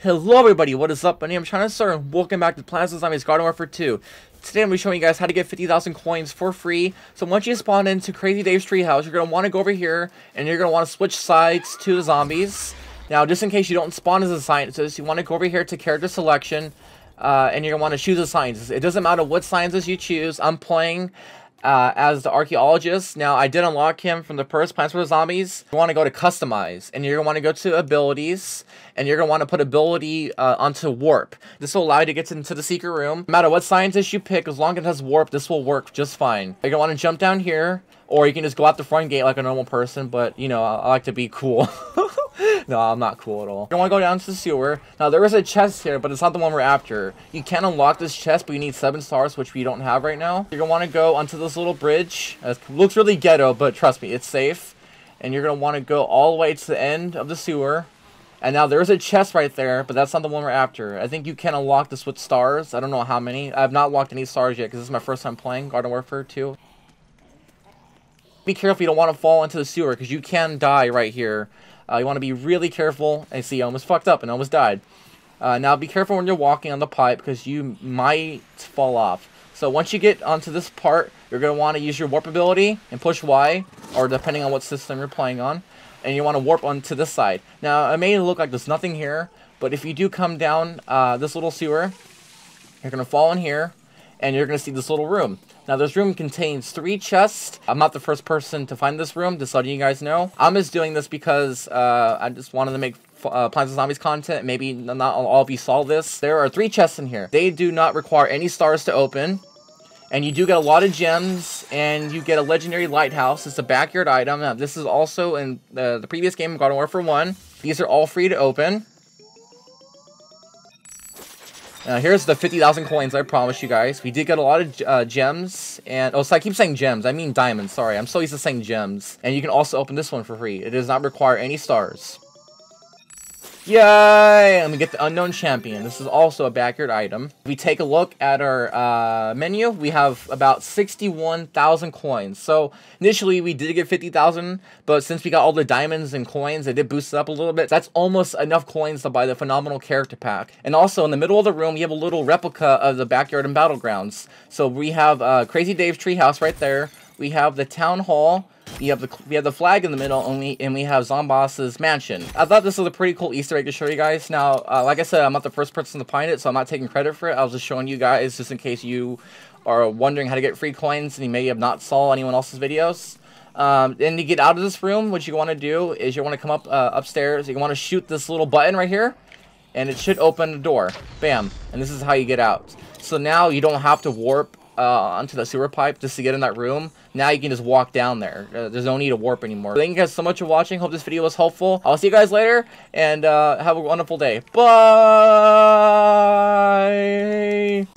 Hello everybody, what is up? My name is China Sir and welcome back to Plants vs. Zombies Garden Warfare 2. Today I'm going to be showing you guys how to get 50,000 coins for free. So once you spawn into Crazy Dave's Treehouse, you're going to want to go over here and you're going to want to switch sides to the zombies. Now just in case you don't spawn as a scientist, you want to go over here to character selection and you're going to want to choose a scientist. It doesn't matter what scientist you choose. I'm playing as the archaeologist. Now I did unlock him from the first Plants vs. Zombies. You want to go to customize and you're going to want to go to abilities and you're going to want to put ability onto warp. This will allow you to get into the secret room. No matter what scientist you pick, as long as it has warp, this will work just fine. You're going to want to jump down here, or you can just go out the front gate like a normal person, but you know, I like to be cool. No, I'm not cool at all. You want to go down to the sewer. Now, there is a chest here, but it's not the one we're after. You can unlock this chest, but you need 7 stars, which we don't have right now. You're going to want to go onto this little bridge. It looks really ghetto, but trust me, it's safe. And you're going to want to go all the way to the end of the sewer. And now, there is a chest right there, but that's not the one we're after. I think you can unlock this with stars. I don't know how many. I have not locked any stars yet, because this is my first time playing Garden Warfare 2. Be careful, you don't want to fall into the sewer, because you can die right here. You want to be really careful. I see, I almost fucked up and almost died. Now, be careful when you're walking on the pipe, because you might fall off. So, once you get onto this part, you're going to want to use your warp ability and push Y, or depending on what system you're playing on. And you want to warp onto this side. Now, it may look like there's nothing here, but if you do come down this little sewer, you're going to fall in here, and you're going to see this little room. Now, this room contains 3 chests. I'm not the first person to find this room, just letting you guys know. I'm just doing this because I just wanted to make Plants vs. Zombies content. Maybe not all of you saw this. There are 3 chests in here. They do not require any stars to open. And you do get a lot of gems, and you get a legendary lighthouse. It's a backyard item. Now, this is also in the previous game of Garden Warfare 1. These are all free to open. Here's the 50,000 coins, I promise you guys. We did get a lot of gems, and... Oh, so I keep saying gems. I mean diamonds, sorry. I'm so used to saying gems. And you can also open this one for free. It does not require any stars. Yay! And we get the Unknown Champion. This is also a backyard item. If we take a look at our menu, we have about 61,000 coins. So, initially, we did get 50,000, but since we got all the diamonds and coins, it did boost it up a little bit. That's almost enough coins to buy the Phenomenal Character Pack. And also, in the middle of the room, you have a little replica of the Backyard and Battlegrounds. So, we have Crazy Dave's Treehouse right there. We have the Town Hall. We have the flag in the middle, and we have Zomboss's mansion. I thought this was a pretty cool Easter egg to show you guys. Now, like I said, I'm not the first person to find it, so I'm not taking credit for it. I was just showing you guys just in case you are wondering how to get free coins and you may have not saw anyone else's videos. Then to get out of this room, what you want to do is you want to come up upstairs. You want to shoot this little button right here, and it should open the door. Bam! And this is how you get out. So now you don't have to warp onto the sewer pipe just to get in that room. Now you can just walk down there. There's no need to warp anymore. Thank you guys so much for watching. Hope this video was helpful. I'll see you guys later, and have a wonderful day. Bye!